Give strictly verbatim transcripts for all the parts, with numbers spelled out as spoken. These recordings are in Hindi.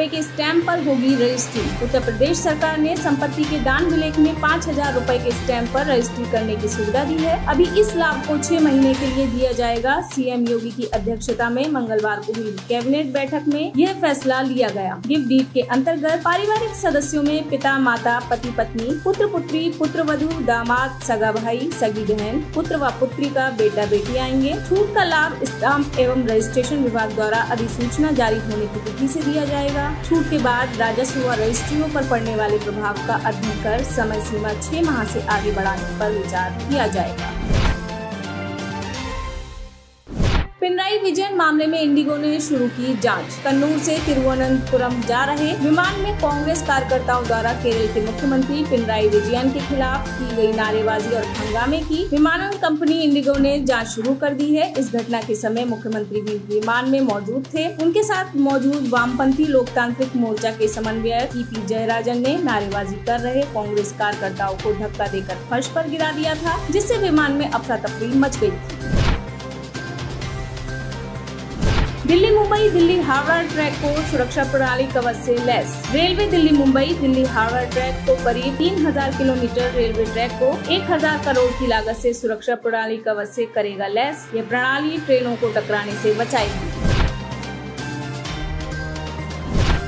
रुपए के स्टैंप पर होगी रजिस्ट्री। उत्तर प्रदेश सरकार ने संपत्ति के दान विलेख में पाँच हजार रूपए के स्टैंप पर रजिस्ट्री करने की सुविधा दी है। अभी इस लाभ को छह महीने के लिए दिया जाएगा। सीएम योगी की अध्यक्षता में मंगलवार को हुई कैबिनेट बैठक में यह फैसला लिया गया। गिफ्ट डीड के अंतर्गत पारिवारिक सदस्यों में पिता माता पति पत्नी पुत्र पुत्री पुत्र वधू दामाद सगा भाई सगी बहन पुत्र व पुत्री का बेटा बेटी आएंगे। छूट का लाभ स्टाम्प एवं रजिस्ट्रेशन विभाग द्वारा अधिसूचना जारी होने की तिथि से दिया जाएगा। छूट के बाद राजस्व व रजिस्ट्रियों पर पड़ने वाले प्रभाव का अध्ययन कर समय सीमा छह माह से आगे बढ़ाने पर विचार किया जाएगा। पिनराई विजयन मामले में इंडिगो ने शुरू की जांच। कन्नूर से तिरुवनंतपुरम जा रहे विमान में कांग्रेस कार्यकर्ताओं द्वारा केरल के मुख्यमंत्री पिनराई विजयन के खिलाफ की गई नारेबाजी और हंगामे की विमानन कंपनी इंडिगो ने जांच शुरू कर दी है। इस घटना के समय मुख्यमंत्री भी विमान में मौजूद थे। उनके साथ मौजूद वामपंथी लोकतांत्रिक मोर्चा के समन्वयक टीपी जयराजन ने नारेबाजी कर रहे कांग्रेस कार्यकर्ताओं को धक्का देकर फर्श पर गिरा दिया था, जिससे विमान में अफरा तफरी मच गयी थी। दिल्ली मुंबई दिल्ली हावड़ा ट्रैक को सुरक्षा प्रणाली कवच से लैस। रेलवे दिल्ली मुंबई दिल्ली हावड़ा ट्रैक को करीब तीन हजार किलोमीटर रेलवे ट्रैक को एक हजार करोड़ की लागत से सुरक्षा प्रणाली कवच से करेगा लैस। यह प्रणाली ट्रेनों को टकराने से बचाएगी।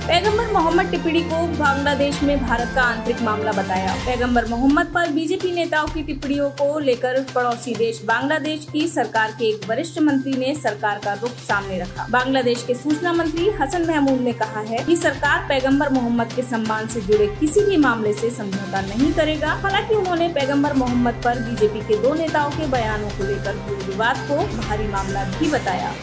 पैगंबर मोहम्मद टिप्पणी को बांग्लादेश में भारत का आंतरिक मामला बताया। पैगंबर मोहम्मद पर बीजेपी नेताओं की टिप्पणियों को लेकर पड़ोसी देश बांग्लादेश की सरकार के एक वरिष्ठ मंत्री ने सरकार का रुख सामने रखा। बांग्लादेश के सूचना मंत्री हसन महमूद ने कहा है कि सरकार पैगंबर मोहम्मद के सम्मान से जुड़े किसी भी मामले से समझौता नहीं करेगा। हालांकि उन्होंने पैगंबर मोहम्मद पर बीजेपी के दो नेताओं के बयानों को लेकर पूरे विवाद को भारी मामला भी बताया।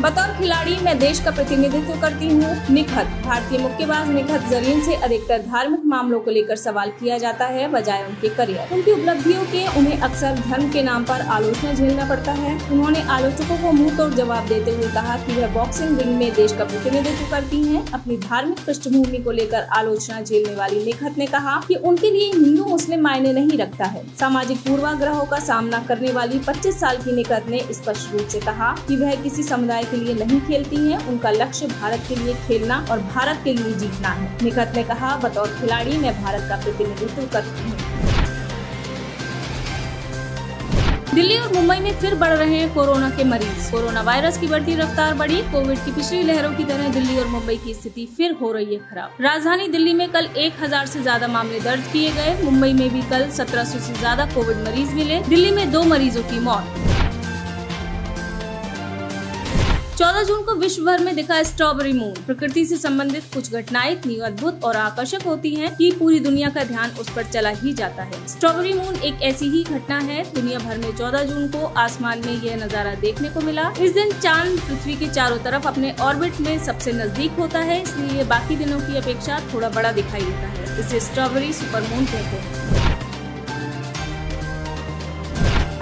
बतौर खिलाड़ी मैं देश का प्रतिनिधित्व करती हूँ, निकहत। भारतीय मुक्केबाज निकहत जरीन से अधिकतर धार्मिक मामलों को लेकर सवाल किया जाता है, बजाय उनके करियर। उनकी उपलब्धियों के उन्हें अक्सर धर्म के नाम पर आलोचना झेलना पड़ता है। उन्होंने आलोचकों को मुंह तोड़ जवाब देते हुए कहा कि वह बॉक्सिंग रिंग में देश का प्रतिनिधित्व करती है। अपनी धार्मिक पृष्ठभूमि को लेकर आलोचना झेलने वाली निकहत ने कहा कि उनके लिए हिंदू मुस्लिम मायने नहीं रखता है। सामाजिक पूर्वाग्रहों का सामना करने वाली पच्चीस साल की निकहत ने स्पष्ट रूप से कहा कि वह किसी समुदाय के लिए नहीं खेलती हैं, उनका लक्ष्य भारत के लिए खेलना और भारत के लिए जीतना है। निकहत ने कहा, बतौर खिलाड़ी मैं भारत का प्रतिनिधित्व करती हूँ। दिल्ली और मुंबई में फिर बढ़ रहे हैं कोरोना के मरीज। कोरोना वायरस की बढ़ती रफ्तार बढ़ी। कोविड की पिछली लहरों की तरह दिल्ली और मुंबई की स्थिति फिर हो रही है खराब। राजधानी दिल्ली में कल एक हजार से ज्यादा मामले दर्ज किए गए। मुंबई में भी कल सत्रह सौ से ज्यादा कोविड मरीज मिले। दिल्ली में दो मरीजों की मौत। चौदह जून को विश्व भर में दिखा स्ट्रॉबेरी मून। प्रकृति से संबंधित कुछ घटनाएं इतनी अद्भुत और आकर्षक होती हैं कि पूरी दुनिया का ध्यान उस पर चला ही जाता है। स्ट्रॉबेरी मून एक ऐसी ही घटना है। दुनिया भर में चौदह जून को आसमान में यह नजारा देखने को मिला। इस दिन चांद पृथ्वी के चारों तरफ अपने ऑर्बिट में सबसे नजदीक होता है, इसलिए यह बाकी दिनों की अपेक्षा थोड़ा बड़ा दिखाई देता है। इसे स्ट्रॉबेरी सुपर मून कहते हैं।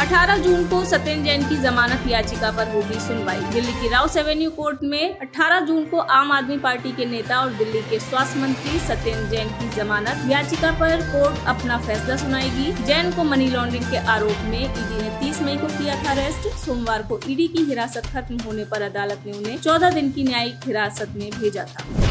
अठारह जून को सत्येंद्र जैन की जमानत याचिका पर होगी सुनवाई। दिल्ली की राउस एवेन्यू कोर्ट में अठारह जून को आम आदमी पार्टी के नेता और दिल्ली के स्वास्थ्य मंत्री सत्येंद्र जैन की जमानत याचिका पर कोर्ट अपना फैसला सुनाएगी। जैन को मनी लॉन्ड्रिंग के आरोप में ईडी ने तीस मई को किया था अरेस्ट। सोमवार को ईडी की हिरासत खत्म होने पर अदालत ने उन्हें चौदह दिन की न्यायिक हिरासत में भेजा था।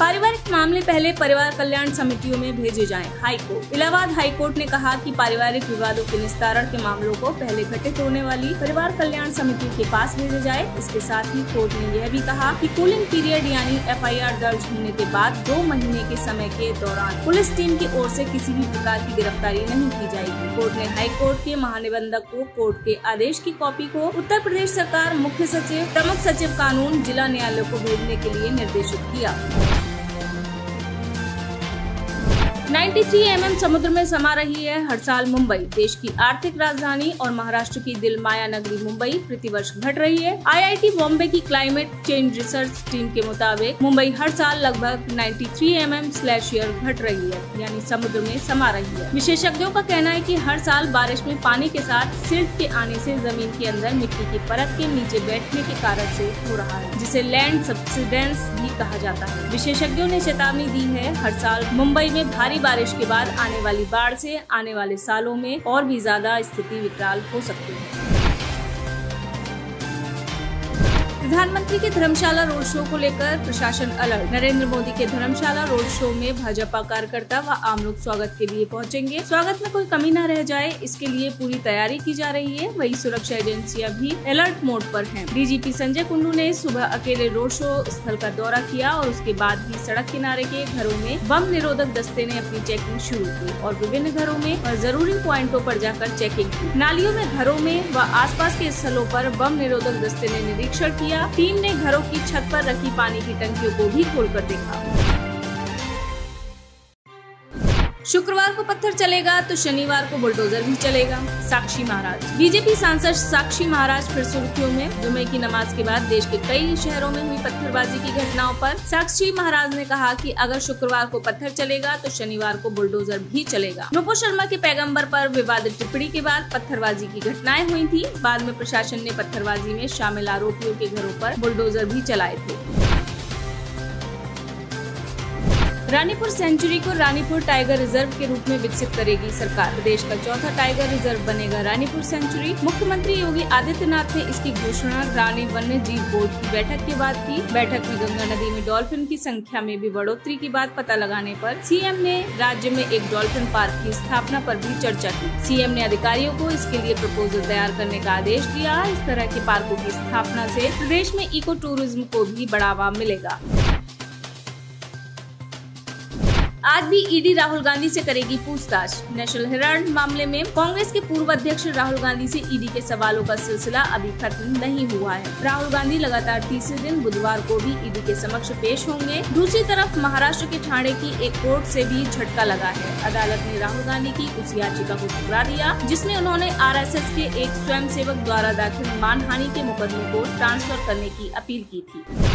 पारिवारिक मामले पहले परिवार कल्याण समितियों में भेजे जाएं। हाईकोर्ट इलाहाबाद हाईकोर्ट ने कहा कि पारिवारिक विवादों के निस्तारण के मामलों को पहले घटित होने वाली परिवार कल्याण समिति के पास भेजे जाए। इसके साथ ही कोर्ट ने यह भी कहा कि कूलिंग पीरियड यानी एफ आई आर दर्ज होने के बाद दो महीने के समय के दौरान पुलिस टीम की ओर से किसी भी प्रकार की गिरफ्तारी नहीं की जाएगी। कोर्ट ने हाईकोर्ट के महानिबंधक को कोर्ट के आदेश की कॉपी को उत्तर प्रदेश सरकार मुख्य सचिव प्रमुख सचिव कानून जिला न्यायालय को भेजने के लिए निर्देशित किया। तिरानवे एम एम समुद्र में समा रही है हर साल मुंबई। देश की आर्थिक राजधानी और महाराष्ट्र की दिल माया नगरी मुंबई प्रतिवर्ष घट रही है। आई आई टी बॉम्बे की क्लाइमेट चेंज रिसर्च टीम के मुताबिक मुंबई हर साल लगभग तिरानवे एम एम स्लैश ईयर घट रही है, यानी समुद्र में समा रही है। विशेषज्ञों का कहना है कि हर साल बारिश में पानी के साथ सिल्ट के आने से जमीन के अंदर मिट्टी की परत के नीचे बैठने के कारण से हो रहा है, जिसे लैंड सब्सिडेंस भी कहा जाता है। विशेषज्ञों ने चेतावनी दी है हर साल मुंबई में भारी बारिश के बाद आने वाली बाढ़ से आने वाले सालों में और भी ज्यादा स्थिति विकराल हो सकती है। प्रधानमंत्री के धर्मशाला रोड शो को लेकर प्रशासन अलर्ट। नरेंद्र मोदी के धर्मशाला रोड शो में भाजपा कार्यकर्ता व आम लोग स्वागत के लिए पहुंचेंगे। स्वागत में कोई कमी न रह जाए, इसके लिए पूरी तैयारी की जा रही है। वहीं सुरक्षा एजेंसियां भी अलर्ट मोड पर हैं। डीजीपी संजय कुंडू ने सुबह अकेले रोड शो स्थल का दौरा किया और उसके बाद ही सड़क किनारे के घरों में बम निरोधक दस्ते ने अपनी चेकिंग शुरू की और विभिन्न घरों में और जरूरी प्वाइंटों पर जाकर चेकिंग की। नालियों में, घरों में व आसपास के स्थलों पर बम निरोधक दस्ते ने निरीक्षण किया। टीम ने घरों की छत पर रखी पानी की टंकियों को भी खोलकर देखा। शुक्रवार को पत्थर चलेगा तो शनिवार को बुलडोजर भी चलेगा। साक्षी महाराज। बीजेपी सांसद साक्षी महाराज फिर सुर्खियों में। जुमे की नमाज के बाद देश के कई शहरों में हुई पत्थरबाजी की घटनाओं पर साक्षी महाराज ने कहा कि अगर शुक्रवार को पत्थर चलेगा तो शनिवार को बुलडोजर भी चलेगा। नूपुर शर्मा के पैगंबर पर विवादित टिप्पणी के बाद पत्थरबाजी की घटनाएं हुई थी। बाद में प्रशासन ने पत्थरबाजी में शामिल आरोपियों के घरों पर बुलडोजर भी चलाए थे। रानीपुर सेंचुरी को रानीपुर टाइगर रिजर्व के रूप में विकसित करेगी सरकार। प्रदेश का चौथा टाइगर रिजर्व बनेगा रानीपुर सेंचुरी। मुख्यमंत्री योगी आदित्यनाथ ने इसकी घोषणा रानी वन्य जीव बोर्ड की बैठक के बाद की। बैठक में गंगा नदी में डॉल्फिन की संख्या में भी बढ़ोतरी की बात पता लगाने पर सीएम ने राज्य में एक डॉल्फिन पार्क की स्थापना पर भी चर्चा की। सीएम ने अधिकारियों को इसके लिए प्रपोजल तैयार करने का आदेश दिया। इस तरह के पार्कों की स्थापना से प्रदेश में इको टूरिज्म को भी बढ़ावा मिलेगा। आज भी ईडी राहुल गांधी से करेगी पूछताछ। नेशनल हेराल्ड मामले में कांग्रेस के पूर्व अध्यक्ष राहुल गांधी से ईडी के सवालों का सिलसिला अभी खत्म नहीं हुआ है। राहुल गांधी लगातार तीसरे दिन बुधवार को भी ईडी के समक्ष पेश होंगे। दूसरी तरफ महाराष्ट्र के ठाणे की एक कोर्ट से भी झटका लगा है। अदालत ने राहुल गांधी की उस याचिका को ठुकरा दिया जिसमें उन्होंने आरएसएस के एक स्वयंसेवक द्वारा दाखिल मानहानि के मुकदमे को ट्रांसफर करने की अपील की थी।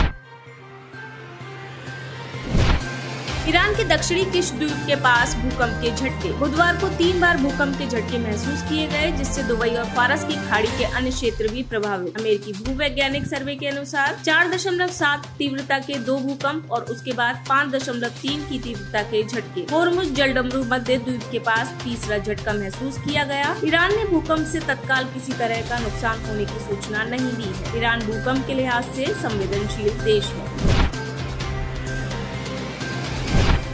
ईरान के दक्षिणी किश्त द्वीप के पास भूकंप के झटके। बुधवार को तीन बार भूकंप के झटके महसूस किए गए, जिससे दुबई और फारस की खाड़ी के अन्य क्षेत्र भी प्रभावित। अमेरिकी भूवैज्ञानिक सर्वे के अनुसार चार दशमलव सात तीव्रता के दो भूकंप और उसके बाद पाँच दशमलव तीन की तीव्रता के झटके। होर्मुज जलडमरू मध्य द्वीप के पास तीसरा झटका महसूस किया गया। ईरान ने भूकंप से तत्काल किसी तरह का नुकसान होने की सूचना नहीं दी है। ईरान भूकंप के लिहाज से संवेदनशील देश है।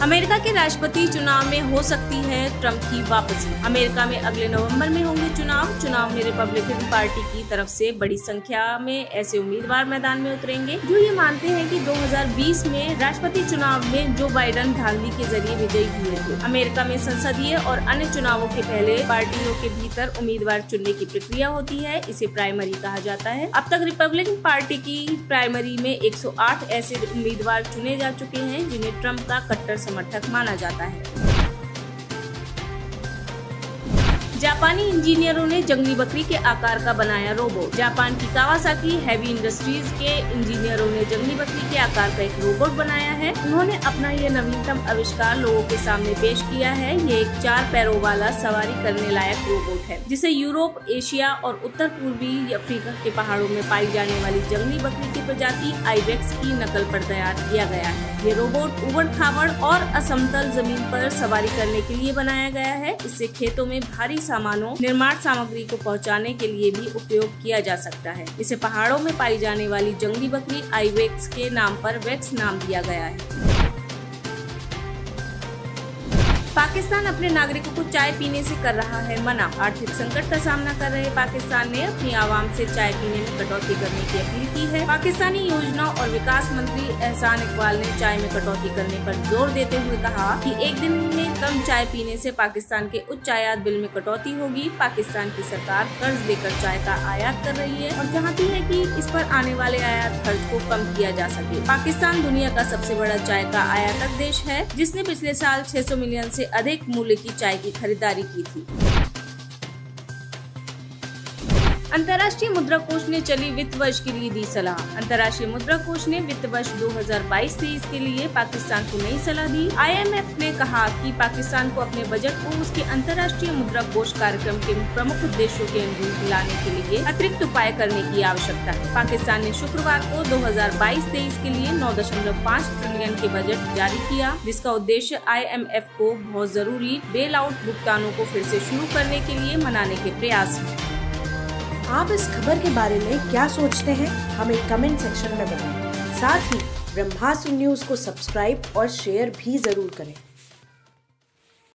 अमेरिका के राष्ट्रपति चुनाव में हो सकती है ट्रम्प की वापसी। अमेरिका में अगले नवंबर में होंगे चुनाव। चुनाव में रिपब्लिकन पार्टी की तरफ से बड़ी संख्या में ऐसे उम्मीदवार मैदान में उतरेंगे जो ये मानते हैं कि दो हज़ार बीस में राष्ट्रपति चुनाव में जो बाइडन धांधली के जरिए विजयी हुए थे। अमेरिका में संसदीय और अन्य चुनावों के पहले पार्टियों के भीतर उम्मीदवार चुनने की प्रक्रिया होती है, इसे प्राइमरी कहा जाता है। अब तक रिपब्लिकन पार्टी की प्राइमरी में एक सौ आठ ऐसे उम्मीदवार चुने जा चुके हैं जिन्हें ट्रम्प का कट्टर समर्थक माना जाता है। जापानी इंजीनियरों ने जंगली बकरी के आकार का बनाया रोबो। जापान की कावासाकी हैवी इंडस्ट्रीज के इंजीनियरों ने जंगली बकरी के आकार का एक रोबोट बनाया है। उन्होंने अपना यह नवीनतम आविष्कार लोगों के सामने पेश किया है। ये एक चार पैरों वाला सवारी करने लायक रोबोट है जिसे यूरोप, एशिया और उत्तर पूर्वी अफ्रीका के पहाड़ों में पाई जाने वाली जंगली बकरी की प्रजाति आईवेक्स की नकल पर तैयार किया गया है। ये रोबोट उबड़ खाबड़ और असमतल जमीन पर सवारी करने के लिए बनाया गया है। इससे खेतों में भारी सामानों, निर्माण सामग्री को पहुंचाने के लिए भी उपयोग किया जा सकता है। इसे पहाड़ों में पाई जाने वाली जंगली बकरी आईवेक्स के नाम पर वेक्स नाम दिया गया है। पाकिस्तान अपने नागरिकों को चाय पीने से कर रहा है मना। आर्थिक संकट का सामना कर रहे पाकिस्तान ने अपनी आवाम से चाय पीने में कटौती करने की अपील की है। पाकिस्तानी योजना और विकास मंत्री एहसान इकबाल ने चाय में कटौती करने पर जोर देते हुए कहा कि एक दिन में कम चाय पीने से पाकिस्तान के उच्च आयात बिल में कटौती होगी। पाकिस्तान की सरकार कर्ज लेकर चाय का आयात कर रही है और चाहती है कि इस पर आने वाले आयात खर्च को कम किया जा सके। पाकिस्तान दुनिया का सबसे बड़ा चाय का आयातक देश है जिसने पिछले साल छह सौ मिलियन से अधिक मूल्य की चाय की खरीदारी की थी। अंतर्राष्ट्रीय मुद्रा कोष ने चली वित्त वर्ष के लिए दी सलाह। अंतर्राष्ट्रीय मुद्रा कोष ने वित्त वर्ष दो हज़ार बाईस तेईस के लिए पाकिस्तान को नई सलाह दी। आईएमएफ ने कहा कि पाकिस्तान को अपने बजट को उसके अंतर्राष्ट्रीय मुद्रा कोष कार्यक्रम के प्रमुख उद्देश्यों के अनुरूप लाने के लिए अतिरिक्त उपाय करने की आवश्यकता है। पाकिस्तान ने शुक्रवार को दो हज़ार बाईस तेईस के लिए नौ दशमलव पाँच ट्रिलियन के बजट जारी किया जिसका उद्देश्य आईएमएफ को बहुत जरूरी बेल आउट भुगतानों को फिर से शुरू करने के लिए मनाने के प्रयास है। आप इस खबर के बारे में क्या सोचते हैं हमें कमेंट सेक्शन में बताएं। साथ ही ब्रह्मास्त्र न्यूज को सब्सक्राइब और शेयर भी जरूर करें।